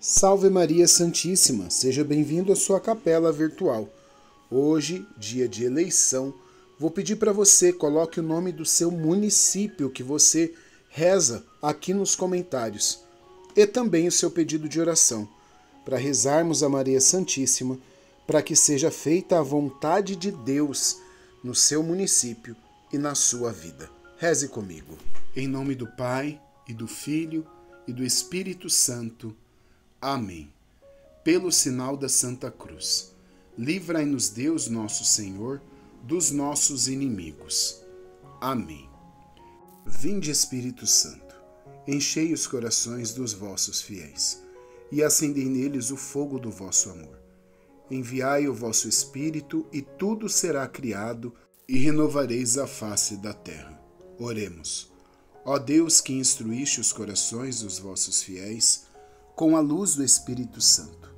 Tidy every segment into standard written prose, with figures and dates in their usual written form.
Salve Maria Santíssima, seja bem-vindo à sua capela virtual. Hoje, dia de eleição, vou pedir para você, coloque o nome do seu município que você reza aqui nos comentários e também o seu pedido de oração, para rezarmos a Maria Santíssima, para que seja feita a vontade de Deus no seu município e na sua vida. Reze comigo. Em nome do Pai, e do Filho, e do Espírito Santo. Amém. Pelo sinal da Santa Cruz, livrai-nos Deus nosso Senhor dos nossos inimigos. Amém. Vinde Espírito Santo, enchei os corações dos vossos fiéis, e acendei neles o fogo do vosso amor. Enviai o vosso Espírito, e tudo será criado, e renovareis a face da terra. Oremos. Ó Deus, que instruíste os corações dos vossos fiéis, com a luz do Espírito Santo,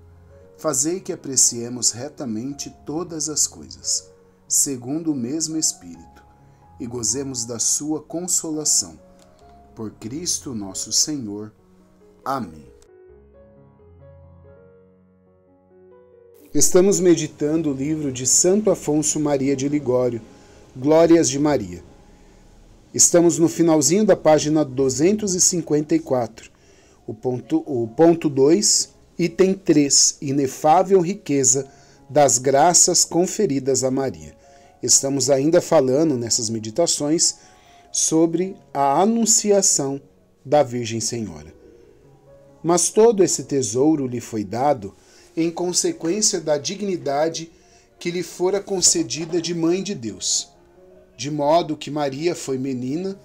fazei que apreciemos retamente todas as coisas, segundo o mesmo Espírito, e gozemos da sua consolação. Por Cristo nosso Senhor. Amém. Estamos meditando o livro de Santo Afonso Maria de Ligório, Glórias de Maria. Estamos no finalzinho da página 254. O ponto 2, item 3, inefável riqueza das graças conferidas a Maria. Estamos ainda falando nessas meditações sobre a anunciação da Virgem Senhora. Mas todo esse tesouro lhe foi dado em consequência da dignidade que lhe fora concedida de Mãe de Deus, de modo que Maria foi menina,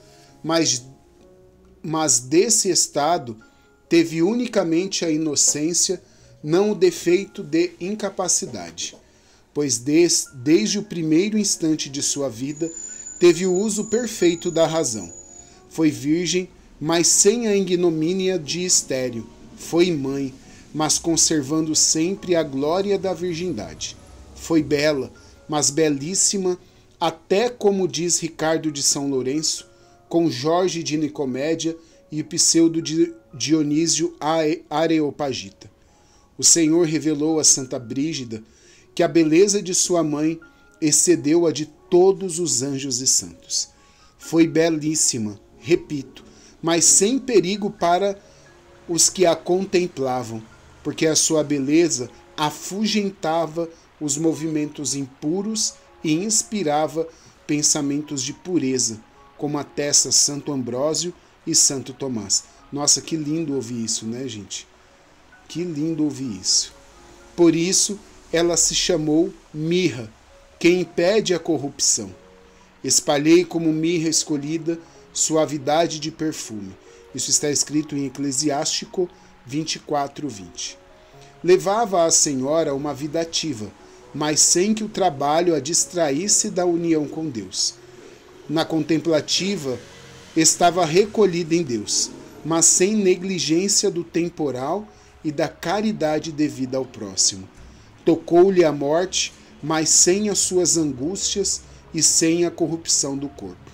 mas desse estado teve unicamente a inocência, não o defeito de incapacidade, pois desde o primeiro instante de sua vida teve o uso perfeito da razão. Foi virgem, mas sem a ignomínia de estéril. Foi mãe, mas conservando sempre a glória da virgindade. Foi bela, mas belíssima, até como diz Ricardo de São Lourenço, com Jorge de Nicomédia e Pseudo de Dionísio Areopagita. O Senhor revelou a Santa Brígida que a beleza de sua mãe excedeu a de todos os anjos e santos. Foi belíssima, repito, mas sem perigo para os que a contemplavam, porque a sua beleza afugentava os movimentos impuros e inspirava pensamentos de pureza, como atesta Santo Ambrósio e Santo Tomás. Nossa, que lindo ouvir isso, né, gente? Que lindo ouvir isso. Por isso, ela se chamou mirra, que impede a corrupção. Espalhei como mirra escolhida suavidade de perfume. Isso está escrito em Eclesiástico 24:20. Levava a Senhora uma vida ativa, mas sem que o trabalho a distraísse da união com Deus. Na contemplativa, estava recolhida em Deus, mas sem negligência do temporal e da caridade devida ao próximo. Tocou-lhe a morte, mas sem as suas angústias e sem a corrupção do corpo.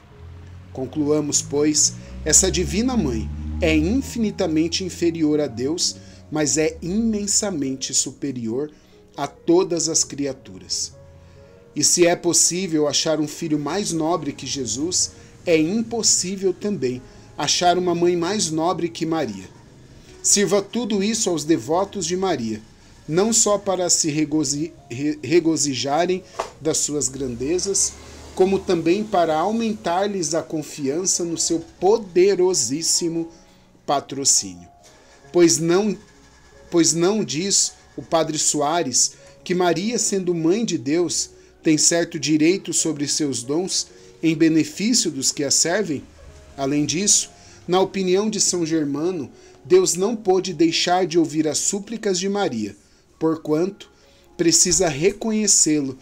Concluamos, pois, essa divina mãe é infinitamente inferior a Deus, mas é imensamente superior a todas as criaturas. E se é possível achar um filho mais nobre que Jesus, é impossível também achar uma mãe mais nobre que Maria. Sirva tudo isso aos devotos de Maria, não só para se regozijarem das suas grandezas, como também para aumentar-lhes a confiança no seu poderosíssimo patrocínio. Pois não diz o Padre Soares que Maria, sendo Mãe de Deus, tem certo direito sobre seus dons em benefício dos que a servem? Além disso, na opinião de São Germano, Deus não pôde deixar de ouvir as súplicas de Maria, porquanto precisa reconhecê-la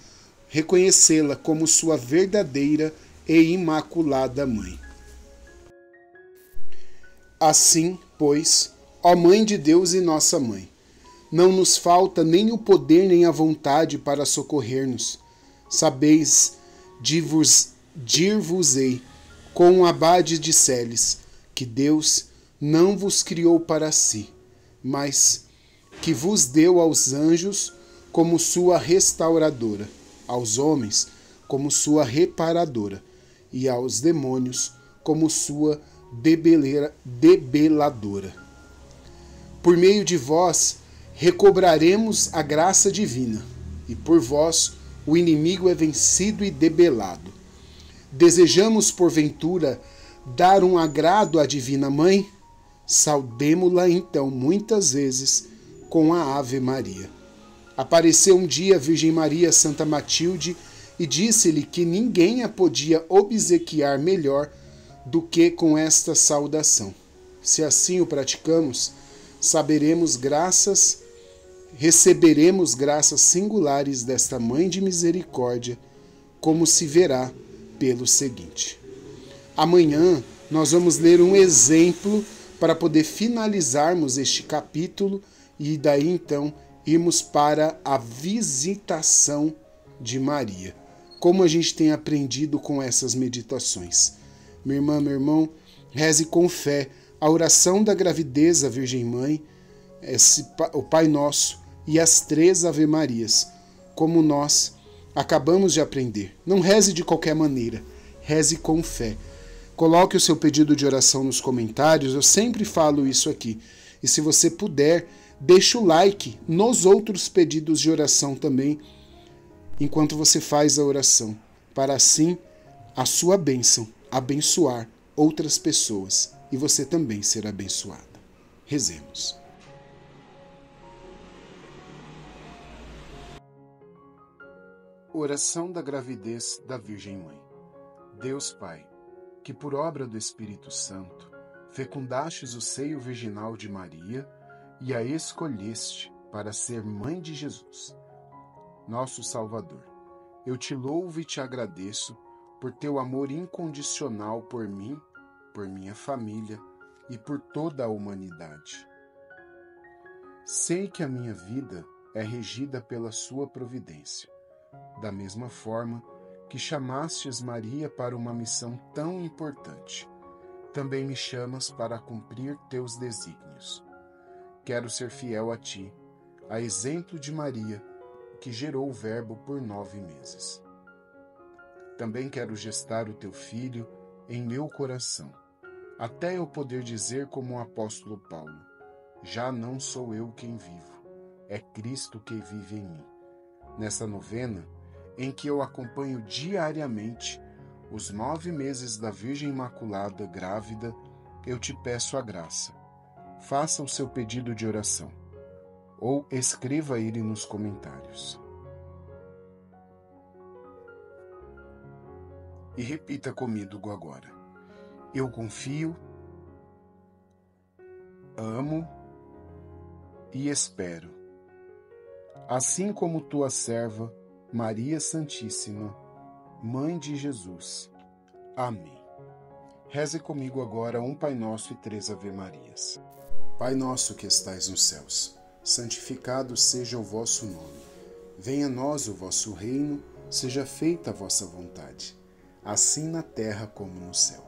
como sua verdadeira e imaculada mãe. Assim, pois, ó Mãe de Deus e nossa Mãe, não nos falta nem o poder nem a vontade para socorrer-nos. Sabeis, dir-vos-ei com o abade de Celes, que Deus não vos criou para si, mas que vos deu aos anjos como sua restauradora, aos homens como sua reparadora, e aos demônios como sua debeladora. Por meio de vós recobraremos a graça divina, e por vós o inimigo é vencido e debelado. Desejamos, porventura, dar um agrado à Divina Mãe? Saudemo-la, então, muitas vezes, com a Ave Maria. Apareceu um dia a Virgem Maria a Santa Matilde e disse-lhe que ninguém a podia obsequiar melhor do que com esta saudação. Se assim o praticamos, receberemos graças singulares desta Mãe de Misericórdia, como se verá pelo seguinte. Amanhã nós vamos ler um exemplo para poder finalizarmos este capítulo e daí então irmos para a visitação de Maria. Como a gente tem aprendido com essas meditações. Minha irmã, meu irmão, reze com fé a oração da gravidez da Virgem Mãe, o Pai Nosso e as 3 Ave Marias, como nós acabamos de aprender. Não reze de qualquer maneira, reze com fé. Coloque o seu pedido de oração nos comentários, eu sempre falo isso aqui. E se você puder, deixe o like nos outros pedidos de oração também, enquanto você faz a oração, para assim a sua bênção abençoar outras pessoas e você também será abençoada. Rezemos. Oração da gravidez da Virgem Mãe. Deus Pai, que por obra do Espírito Santo fecundastes o seio virginal de Maria e a escolheste para ser Mãe de Jesus, nosso Salvador, eu te louvo e te agradeço por teu amor incondicional por mim, por minha família e por toda a humanidade. Sei que a minha vida é regida pela sua providência, da mesma forma que chamastes Maria para uma missão tão importante. Também me chamas para cumprir teus desígnios. Quero ser fiel a ti, a exemplo de Maria, que gerou o Verbo por 9 meses. Também quero gestar o teu filho em meu coração, até eu poder dizer como o apóstolo Paulo, já não sou eu quem vivo, é Cristo que vive em mim. Nessa novena, em que eu acompanho diariamente os 9 meses da Virgem Imaculada grávida, eu te peço a graça. Faça o seu pedido de oração, ou escreva ele nos comentários. E repita comigo agora. Eu confio, amo e espero, assim como tua serva, Maria Santíssima, Mãe de Jesus. Amém. Reze comigo agora um Pai Nosso e 3 Ave Marias. Pai nosso que estais nos céus, santificado seja o vosso nome. Venha a nós o vosso reino, seja feita a vossa vontade, assim na terra como no céu.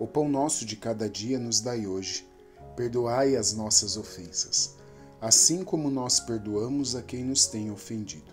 O pão nosso de cada dia nos dai hoje, perdoai as nossas ofensas, assim como nós perdoamos a quem nos tem ofendido.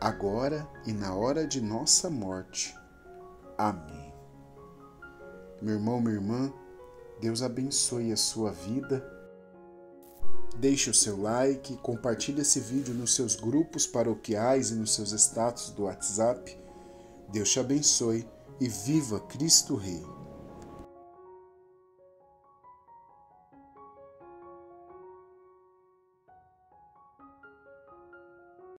agora e na hora de nossa morte. Amém. Meu irmão, minha irmã, Deus abençoe a sua vida Deixe o seu like, compartilhe esse vídeo nos seus grupos paroquiais e nos seus status do WhatsApp. Deus te abençoe e viva Cristo Rei!